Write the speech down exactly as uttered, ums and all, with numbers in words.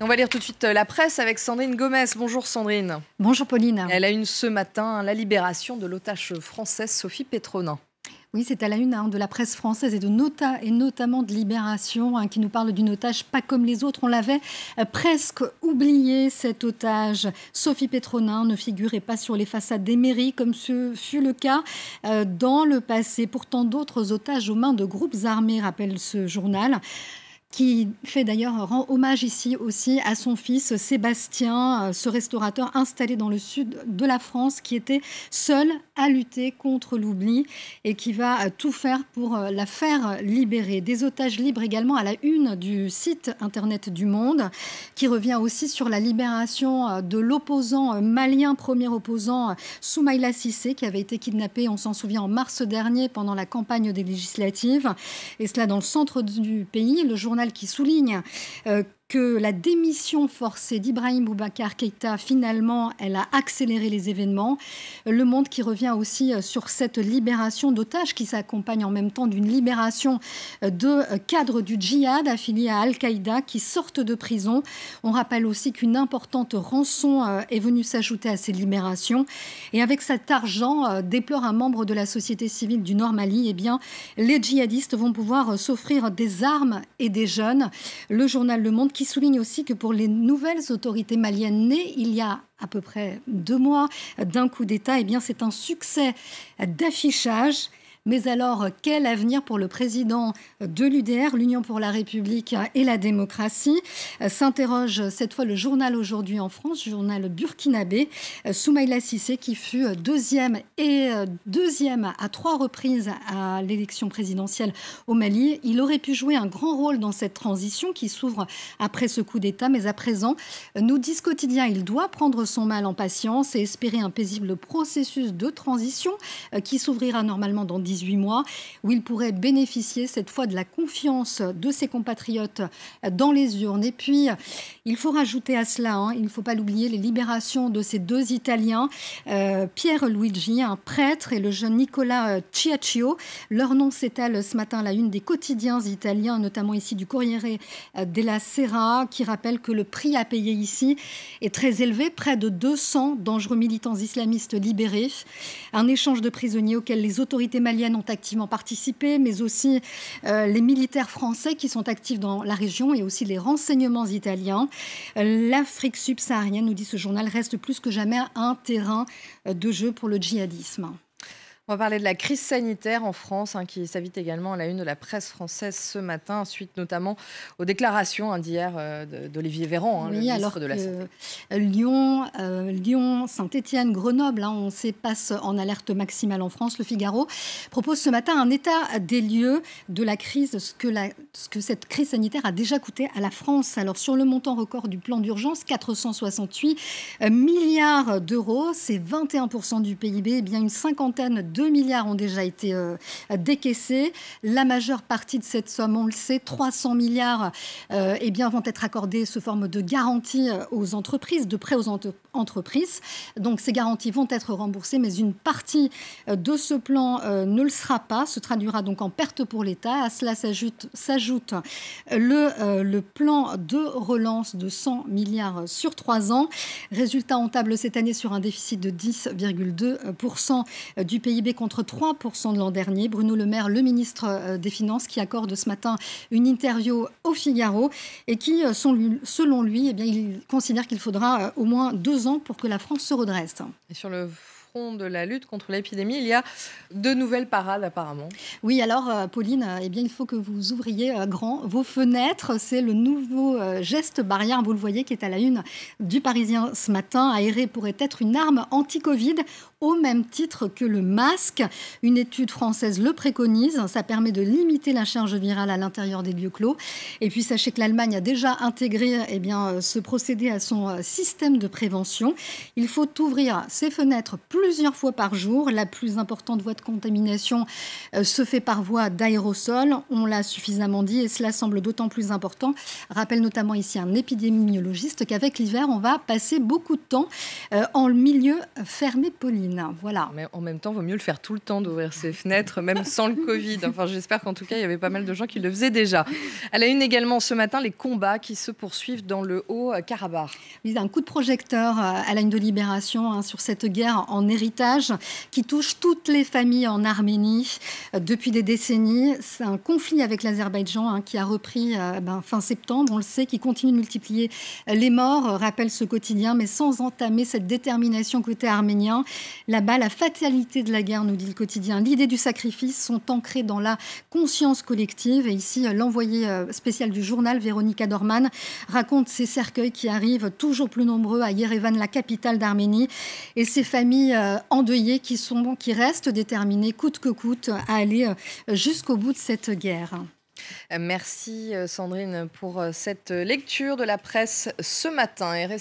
On va lire tout de suite la presse avec Sandrine Gomez. Bonjour Sandrine. Bonjour Pauline. Elle a une ce matin, la libération de l'otage française Sophie Pétronin. Oui, c'est à la une hein, de la presse française et, de nota, et notamment de Libération hein, qui nous parle d'une otage pas comme les autres. On l'avait euh, presque oublié, cet otage. Sophie Pétronin ne figurait pas sur les façades des mairies comme ce fut le cas euh, dans le passé. Pourtant, d'autres otages aux mains de groupes armés, rappelle ce journal, qui fait d'ailleurs, rend hommage ici aussi à son fils Sébastien, ce restaurateur installé dans le sud de la France qui était seul à lutter contre l'oubli et qui va tout faire pour la faire libérer. Des otages libres également à la une du site internet du Monde, qui revient aussi sur la libération de l'opposant malien, premier opposant Soumaïla Cissé, qui avait été kidnappé, on s'en souvient, en mars dernier pendant la campagne des législatives. Et cela dans le centre du pays. Le journal qui souligne euh, que la démission forcée d'Ibrahim Boubacar Keïta, finalement, elle a accéléré les événements. Le Monde qui revient aussi sur cette libération d'otages qui s'accompagne en même temps d'une libération de cadres du djihad affiliés à Al-Qaïda qui sortent de prison. On rappelle aussi qu'une importante rançon est venue s'ajouter à ces libérations. Et avec cet argent, déplore un membre de la société civile du Nord Mali, eh bien, les djihadistes vont pouvoir s'offrir des armes et des jeunes. Le journal Le Monde qui souligne aussi que pour les nouvelles autorités maliennes nées il y a à peu près deux mois d'un coup d'État, eh bien c'est un succès d'affichage. Mais alors, quel avenir pour le président de l'U D R, l'Union pour la République et la démocratie? S'interroge cette fois le journal Aujourd'hui en France, journal burkinabé, Soumaïla Cissé, qui fut deuxième et deuxième à trois reprises à l'élection présidentielle au Mali. Il aurait pu jouer un grand rôle dans cette transition qui s'ouvre après ce coup d'État. Mais à présent, nous dit ce quotidien, il doit prendre son mal en patience et espérer un paisible processus de transition qui s'ouvrira normalement dans dix-huit mois, où il pourrait bénéficier cette fois de la confiance de ses compatriotes dans les urnes. Et puis, il faut rajouter à cela, hein, il ne faut pas l'oublier, les libérations de ces deux Italiens, euh, Pierre Luigi, un prêtre, et le jeune Nicolas Ciaccio. Leur nom s'étale ce matin à la une des quotidiens italiens, notamment ici du Corriere della Sera, qui rappelle que le prix à payer ici est très élevé, près de deux cents dangereux militants islamistes libérés. Un échange de prisonniers auquel les autorités maliennes ont activement participé, mais aussi euh, les militaires français qui sont actifs dans la région et aussi les renseignements italiens. Euh, L'Afrique subsaharienne, nous dit ce journal, reste plus que jamais un terrain de jeu pour le djihadisme. On va parler de la crise sanitaire en France, hein, qui s'invite également à la une de la presse française ce matin, suite notamment aux déclarations hein, d'hier euh, d'Olivier Véran, hein, oui, le ministre alors de la Santé. Lyon, euh, Lyon, Saint-Étienne, Grenoble, hein, on sait, passe en alerte maximale en France. Le Figaro propose ce matin un état des lieux de la crise, ce que, la, ce que cette crise sanitaire a déjà coûté à la France. Alors sur le montant record du plan d'urgence, quatre cent soixante-huit milliards d'euros, c'est vingt et un pour cent du P I B, eh bien une cinquantaine de deux milliards ont déjà été euh, décaissés. La majeure partie de cette somme, on le sait, trois cents milliards euh, eh bien, vont être accordés sous forme de garanties aux entreprises, de prêts aux entre entreprises. Donc ces garanties vont être remboursées, mais une partie euh, de ce plan euh, ne le sera pas, se traduira donc en perte pour l'État. À cela s'ajoute le, euh, le plan de relance de cent milliards sur trois ans. Résultat, on table cette année sur un déficit de dix virgule deux pour cent du P I B contre trois pour cent de l'an dernier. Bruno Le Maire, le ministre des Finances, qui accorde ce matin une interview au Figaro et qui, selon lui, eh bien, il considère qu'il faudra au moins deux ans pour que la France se redresse. Et sur le front de la lutte contre l'épidémie, il y a de nouvelles parades apparemment. Oui, alors Pauline, eh bien, il faut que vous ouvriez grand vos fenêtres. C'est le nouveau geste barrière, vous le voyez, qui est à la une du Parisien ce matin. Aérer pourrait être une arme anti-Covid, au même titre que le masque. Une étude française le préconise. Ça permet de limiter la charge virale à l'intérieur des lieux clos. Et puis, sachez que l'Allemagne a déjà intégré eh bien, ce procédé à son système de prévention. Il faut ouvrir ses fenêtres plusieurs fois par jour. La plus importante voie de contamination se fait par voie d'aérosol. On l'a suffisamment dit et cela semble d'autant plus important. Rappelle notamment ici un épidémiologiste qu'avec l'hiver, on va passer beaucoup de temps en milieu fermé, Pauline. Sandrine. Voilà. Mais en même temps, il vaut mieux le faire tout le temps, d'ouvrir ses fenêtres, même sans le Covid. Enfin, j'espère qu'en tout cas, il y avait pas mal de gens qui le faisaient déjà. À la une également ce matin, les combats qui se poursuivent dans le Haut-Karabakh. Il y a un coup de projecteur à la une de Libération hein, sur cette guerre en héritage qui touche toutes les familles en Arménie depuis des décennies. C'est un conflit avec l'Azerbaïdjan hein, qui a repris euh, ben, fin septembre, on le sait, qui continue de multiplier les morts, rappelle ce quotidien, mais sans entamer cette détermination côté arménien. Là-bas, la fatalité de la guerre, nous dit le quotidien, l'idée du sacrifice sont ancrées dans la conscience collective. Et ici, l'envoyé spécial du journal, Véronika Dorman, raconte ces cercueils qui arrivent toujours plus nombreux à Yerevan, la capitale d'Arménie, et ces familles endeuillées qui, sont, qui restent déterminées, coûte que coûte, à aller jusqu'au bout de cette guerre. Merci Sandrine pour cette lecture de la presse ce matin. Et restez